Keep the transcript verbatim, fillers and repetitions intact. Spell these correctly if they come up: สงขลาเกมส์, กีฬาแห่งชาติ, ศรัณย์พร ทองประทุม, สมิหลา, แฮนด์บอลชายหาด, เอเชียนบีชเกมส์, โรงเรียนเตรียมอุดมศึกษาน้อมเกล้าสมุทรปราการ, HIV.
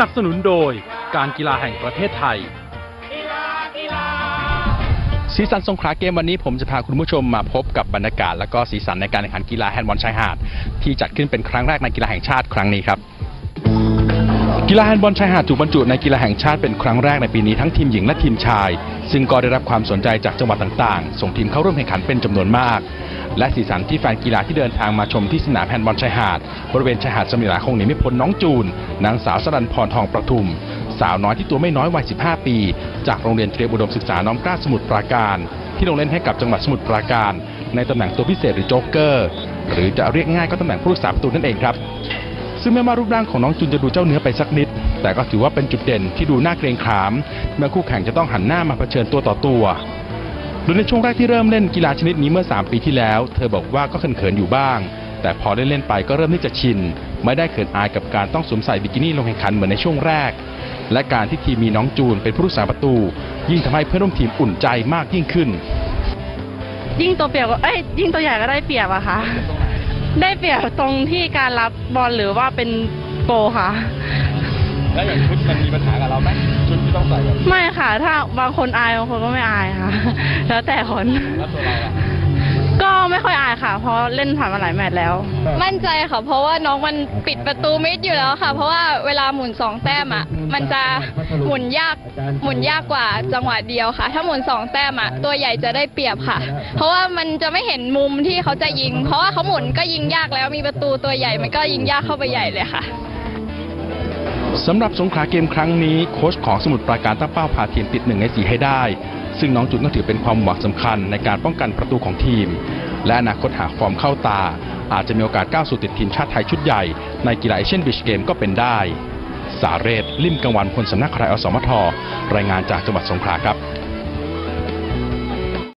นับสนุนโดยการกีฬาแห่งประเทศไทยสีสันสงขลาเกมวันนี้ผมจะพาคุณผู้ชมมาพบกับบรรยากาศและก็สีสันในการแข่งขันกีฬาแฮนด์บอลชายหาดที่จัดขึ้นเป็นครั้งแรกในกีฬาแห่งชาติครั้งนี้ครับกีฬาแฮนด์บอลชายหาดถูกบรรจุในกีฬาแห่งชาติเป็นครั้งแรกในปีนี้ทั้งทีมหญิงและทีมชายซึ่งก็ได้รับความสนใจจากจังหวัดต่างๆส่งทีมเข้าร่วมแข่งขันเป็นจำนวนมากและสีสันที่แฟนกีฬาที่เดินทางมาชมที่สนามแฮนด์บอลชายหาดบริเวณชายหาดสมิลาคงหนีไม่พ้นน้องจูนนางสาวสรัญพรทองประทุมสาวน้อยที่ตัวไม่น้อยวัยสิบห้าปีจากโรงเรียนเตรียมอุดมศึกษาน้อมเกล้าสมุทรปราการที่ลงเล่นให้กับจังหวัดสมุทรปราการในตำแหน่งตัวพิเศษหรือโจ๊กเกอร์หรือจะเรียกง่ายก็ตำแหน่งผู้รักษาประตูนั่นเองครับซึ่งแม้ว่ารูปร่างของน้องจุนจะดูเจ้าเนื้อไปสักนิดแต่ก็ถือว่าเป็นจุดเด่นที่ดูน่าเกรงขามเมื่อคู่แข่งจะต้องหันหน้ามาเผชิญตัวต่อตัวโดยในช่วงแรกที่เริ่มเล่นกีฬาชนิดนี้เมื่อสามปีที่แล้วเธอบอกว่าก็เขินๆอยู่บ้างแต่พอได้เล่นไปก็เริ่มที่จะชินไม่ได้เขินอายกับการต้องสวมใส่บิกินี่ลงแข่งขันเหมือนในช่วงแรกและการที่ทีมมีน้องจูนเป็นผู้รักษาประตูยิ่งทำให้เพื่อนร่วมทีมอุ่นใจมากยิ่งขึ้นยิ่งตัวเปียกเอ้ยยิ่งตัวใหญ่ก็ได้เปียกอะค่ะได้เปรียบตรงที่การรับบอลหรือว่าเป็นโกค่ะแล้วอย่างชุดมันมีปัญหากับเราไหมชุดที่ต้องใส่ไม่ค่ะถ้าบางคนอายบางคนก็ไม่อายค่ะแล้วแต่คนก็ไม่ค่อยอายค่ะเพราะเล่นผ่านมาหลายแมตช์แล้วมั่นใจค่ะเพราะว่าน้องมันปิดประตูมิดอยู่แล้วค่ะเพราะว่าเวลาหมุนสองแต้มอ่ะมันจะหมุนยากหมุนยากกว่าจังหวะเดียวค่ะถ้าหมุนสองแต้มอ่ะตัวใหญ่จะได้เปรียบค่ะเพราะว่ามันจะไม่เห็นมุมที่เขาจะยิงเพราะว่าเขาหมุนก็ยิงยากแล้วมีประตูตัวใหญ่มันก็ยิงยากเข้าไปใหญ่เลยค่ะสำหรับสงขลาเกมครั้งนี้โค้ชของสมุทรปราการตั้งเป้าพาทีมติดหนึ่งในสี่ให้ได้ซึ่งน้องจุนก็ถือเป็นความหวังสำคัญในการป้องกันประตูของทีมและอนาคตหากฟอร์มเข้าตาอาจจะมีโอกาสก้าวสู่ติดทีมชาติไทยชุดใหญ่ในกีฬาเอเชียนบีชเกมก็เป็นได้สาเรศ ลิ่มกังวานพลสำนักข่าวอสมทรายงานจากจังหวัดสงขลาครับ